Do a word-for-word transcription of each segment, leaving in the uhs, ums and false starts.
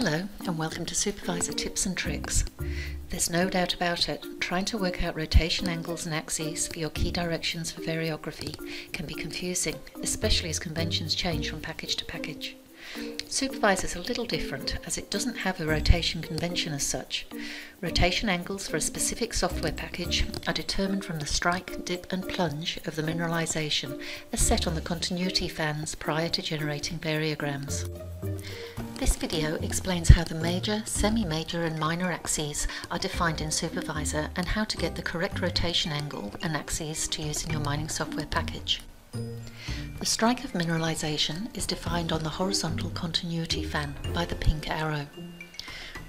Hello and welcome to Supervisor Tips and Tricks. There's no doubt about it, trying to work out rotation angles and axes for your key directions for variography can be confusing, especially as conventions change from package to package. Supervisor's a little different as it doesn't have a rotation convention as such. Rotation angles for a specific software package are determined from the strike, dip and plunge of the mineralization as set on the continuity fans prior to generating variograms. This video explains how the major, semi-major and minor axes are defined in Supervisor and how to get the correct rotation angle and axes to use in your mining software package. The strike of mineralization is defined on the horizontal continuity fan by the pink arrow.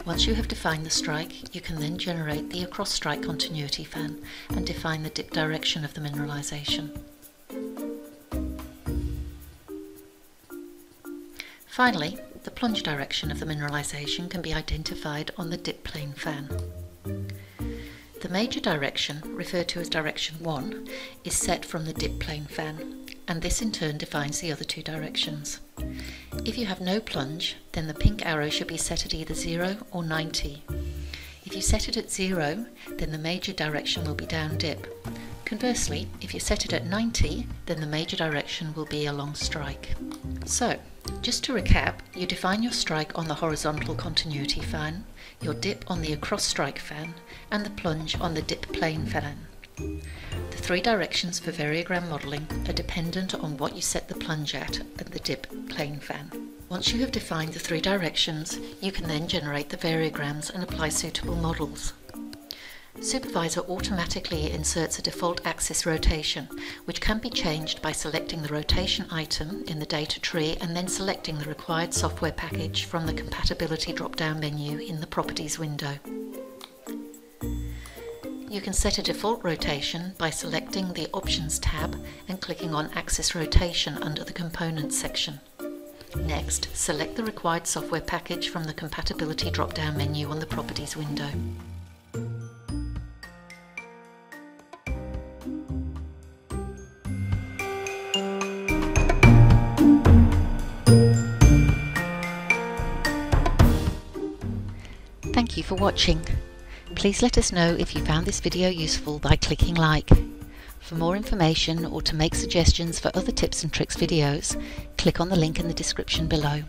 Once you have defined the strike, you can then generate the across strike continuity fan and define the dip direction of the mineralization. Finally, the plunge direction of the mineralization can be identified on the dip plane fan. The major direction, referred to as direction one, is set from the dip plane fan, and this in turn defines the other two directions. If you have no plunge, then the pink arrow should be set at either zero or ninety. If you set it at zero, then the major direction will be down dip. Conversely, if you set it at ninety, then the major direction will be along strike. So, just to recap, you define your strike on the horizontal continuity fan, your dip on the across strike fan, and the plunge on the dip plane fan. The three directions for variogram modelling are dependent on what you set the plunge at at the dip plane fan. Once you have defined the three directions, you can then generate the variograms and apply suitable models. Supervisor automatically inserts a default axis rotation, which can be changed by selecting the rotation item in the data tree and then selecting the required software package from the compatibility drop-down menu in the properties window. You can set a default rotation by selecting the options tab and clicking on axis rotation under the components section. Next, select the required software package from the compatibility drop-down menu on the properties window. Thank you for watching. Please let us know if you found this video useful by clicking like. For more information or to make suggestions for other tips and tricks videos, click on the link in the description below.